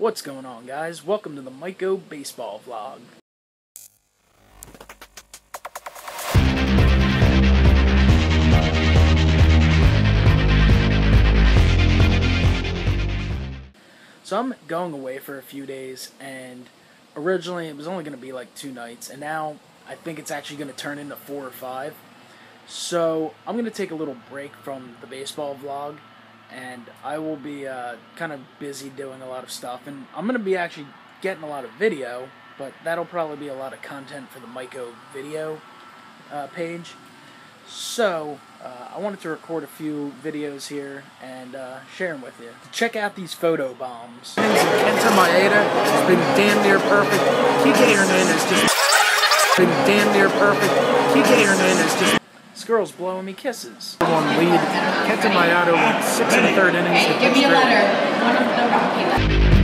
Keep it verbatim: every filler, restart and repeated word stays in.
What's going on, guys? Welcome to the MikeO Baseball Vlog. So I'm going away for a few days, and originally it was only going to be like two nights, and now I think it's actually going to turn into four or five. So I'm going to take a little break from the baseball vlog, and I will be uh, kind of busy doing a lot of stuff, and I'm going to be actually getting a lot of video, but that'll probably be a lot of content for the MikeO video uh, page. So uh, I wanted to record a few videos here and uh, share them with you. Check out these photo bombs. Kenta Maeda has been damn near perfect. K K Hernandez just been damn near perfect. K K Hernandez just. This girl's blowing me kisses. One lead. Kenta Maeda went six and a third innings. Hey, give me a letter. One of the Rocky letters.